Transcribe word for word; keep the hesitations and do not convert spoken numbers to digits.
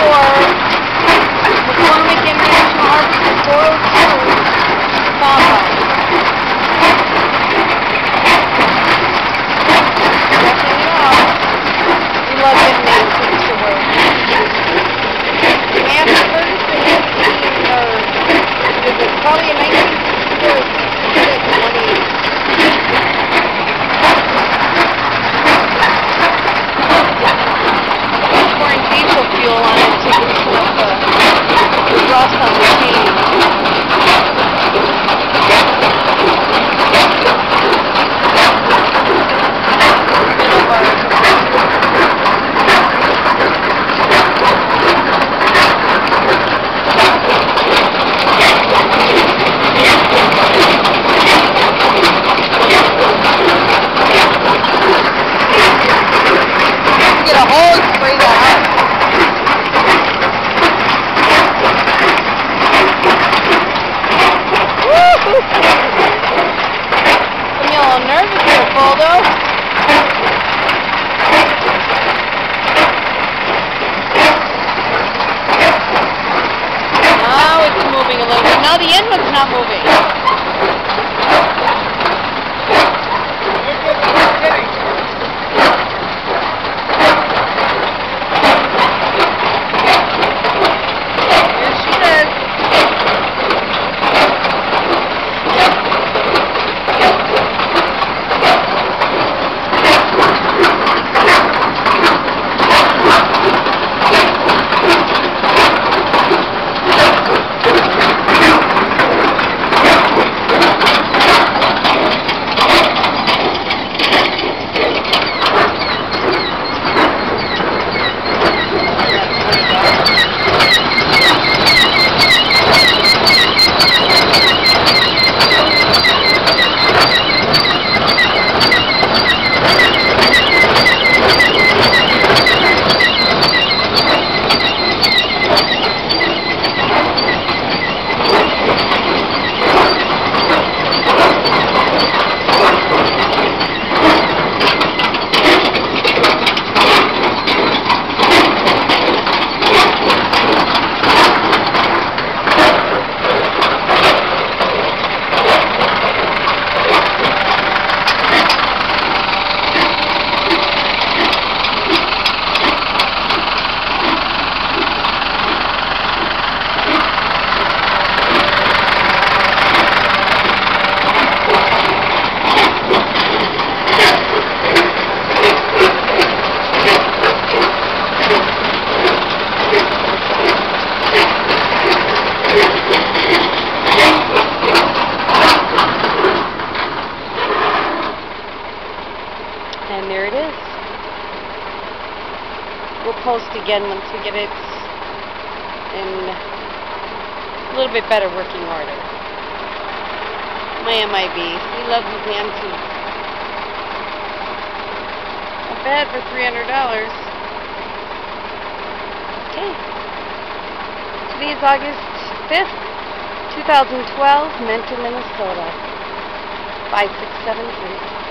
for McCormick International Harbor Boiled Cove Bonfire. Checking it out. We love good names in the world. After Ferguson was being heard, it was probably a nineteen sixty-six, twenty-eight. Fuel on it to get some of the rust on the chain. Get a hole and spray that. Now the end one's not moving. Here she is. And there it is. We'll post again once we get it in a little bit better working order. My M I B. He loves his antiques. Not bad for three hundred dollars. Okay. Today is August fifth, two thousand twelve, Mentor, Minnesota. five six seven three.